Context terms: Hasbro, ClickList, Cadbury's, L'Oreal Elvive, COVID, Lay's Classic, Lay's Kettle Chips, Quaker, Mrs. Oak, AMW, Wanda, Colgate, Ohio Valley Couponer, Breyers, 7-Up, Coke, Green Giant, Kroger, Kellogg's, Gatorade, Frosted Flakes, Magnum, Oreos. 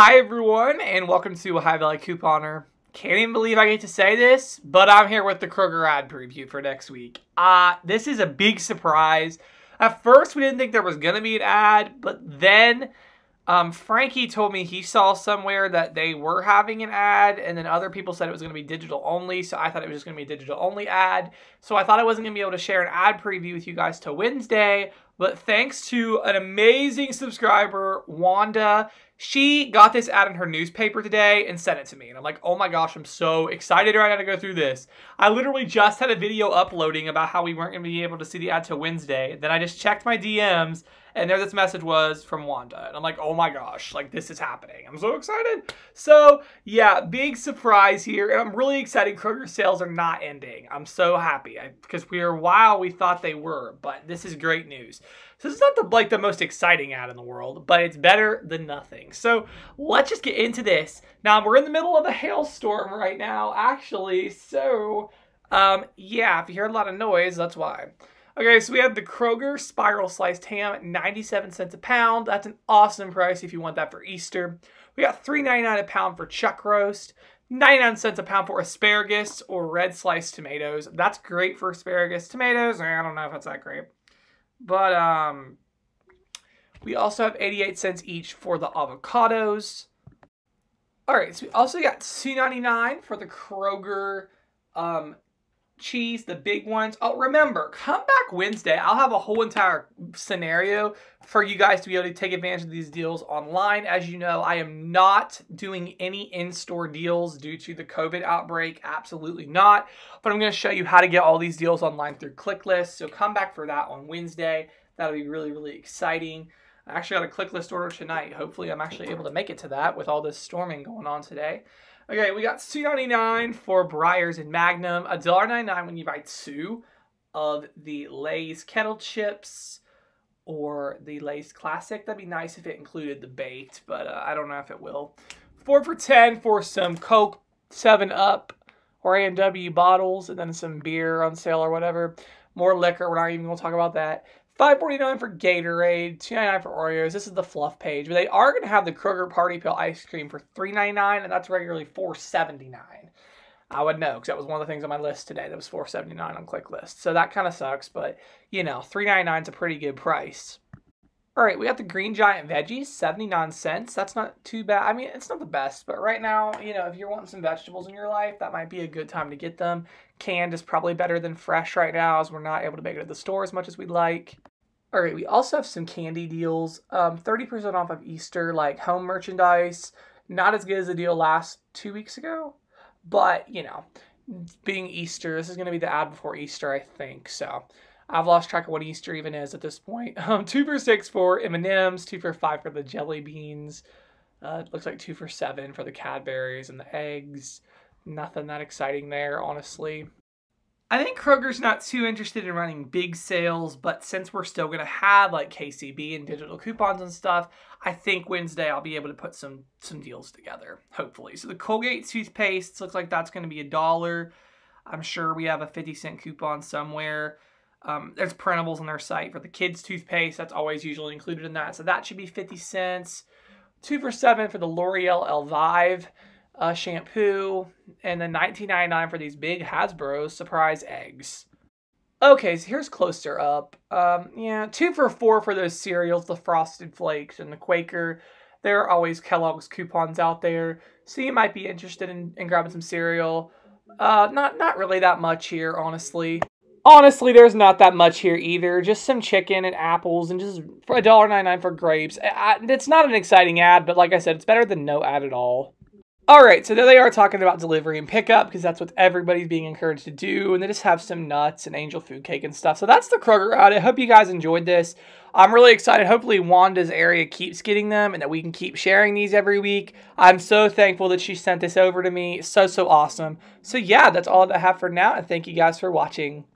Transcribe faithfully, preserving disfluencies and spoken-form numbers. Hi everyone, and welcome to Ohio Valley Couponer. Can't even believe I get to say this, but I'm here with the Kroger ad preview for next week. Uh, this is a big surprise. At first, we didn't think there was going to be an ad, but then um, Frankie told me he saw somewhere that they were having an ad, and then other people said it was going to be digital only, so I thought it was just going to be a digital only ad. So I thought I wasn't going to be able to share an ad preview with you guys till Wednesday, but thanks to an amazing subscriber, Wanda, she got this ad in her newspaper today and sent it to me. And I'm like, oh my gosh, I'm so excited right now to go through this. I literally just had a video uploading about how we weren't going to be able to see the ad till Wednesday. Then I just checked my D Ms, and there this message was from Wanda. And I'm like, oh my gosh, like this is happening. I'm so excited. So yeah, big surprise here. And I'm really excited. Kroger sales are not ending. I'm so happy because we were a while we thought they were, but this is great news. So this is not the, like the most exciting ad in the world, but it's better than nothing. So let's just get into this. Now we're in the middle of a hailstorm right now, actually. So um, yeah, if you hear a lot of noise, that's why. Okay, so we have the Kroger spiral sliced ham, ninety-seven cents a pound. That's an awesome price if you want that for Easter. We got three ninety-nine a pound for chuck roast, ninety-nine cents a pound for asparagus or red sliced tomatoes. That's great for asparagus. Tomatoes, I don't know if that's that great. But um, we also have eighty-eight cents each for the avocados. All right, so we also got two ninety-nine for the Kroger um. cheese, the big ones. Oh, remember, come back Wednesday. I'll have a whole entire scenario for you guys to be able to take advantage of these deals online. As you know, I am not doing any in-store deals due to the COVID outbreak. Absolutely not. But I'm going to show you how to get all these deals online through ClickList. So come back for that on Wednesday. That'll be really, really exciting. I actually got a ClickList order tonight. Hopefully, I'm actually able to make it to that with all this storming going on today. Okay, we got two ninety-nine for Breyers and Magnum, one ninety-nine when you buy two of the Lay's Kettle Chips or the Lay's Classic. That'd be nice if it included the baked, but uh, I don't know if it will. four for ten for some Coke, seven up, or A M W bottles, and then some beer on sale or whatever. More liquor, we're not even going to talk about that. five forty-nine for Gatorade, two ninety-nine for Oreos. This is the fluff page, but they are going to have the Kroger Party Pill ice cream for three ninety-nine, and that's regularly four seventy-nine. I would know because that was one of the things on my list today. That was four seventy-nine on ClickList, so that kind of sucks. But you know, three ninety-nine is a pretty good price. All right, we got the Green Giant veggies, seventy-nine cents. That's not too bad. I mean, it's not the best, but right now, you know, if you're wanting some vegetables in your life, that might be a good time to get them. Canned is probably better than fresh right now, as we're not able to make it to the store as much as we'd like. All right, we also have some candy deals, um, thirty percent off of Easter, like home merchandise. Not as good as the deal last two weeks ago, but, you know, being Easter, this is going to be the ad before Easter, I think, so I've lost track of what Easter even is at this point. Um, two for six for M and Ms, two for five for the jelly beans. Uh, it looks like two for seven for the Cadbury's and the eggs. Nothing that exciting there, honestly. I think Kroger's not too interested in running big sales, but since we're still going to have like K C B and digital coupons and stuff, I think Wednesday I'll be able to put some some deals together, hopefully. So the Colgate toothpaste looks like that's going to be a dollar. I'm sure we have a fifty cent coupon somewhere. Um, there's printables on their site for the kids' toothpaste. That's always usually included in that. So that should be fifty cents. Two for seven for the L'Oreal Elvive uh, shampoo. And then nineteen ninety-nine for these big Hasbro surprise eggs. Okay, so here's closer up. Um, yeah, two for four for those cereals, the Frosted Flakes and the Quaker. There are always Kellogg's coupons out there. So you might be interested in, in grabbing some cereal. Uh, not, not really that much here, honestly. Honestly, there's not that much here either. Just some chicken and apples and just one ninety-nine for grapes. I, it's not an exciting ad, but like I said, it's better than no ad at all. All right, so there they are talking about delivery and pickup because that's what everybody's being encouraged to do. And they just have some nuts and angel food cake and stuff. So that's the Kroger ad. I hope you guys enjoyed this. I'm really excited. Hopefully Wanda's area keeps getting them and that we can keep sharing these every week. I'm so thankful that she sent this over to me. So, so awesome. So yeah, that's all that I have for now. And thank you guys for watching.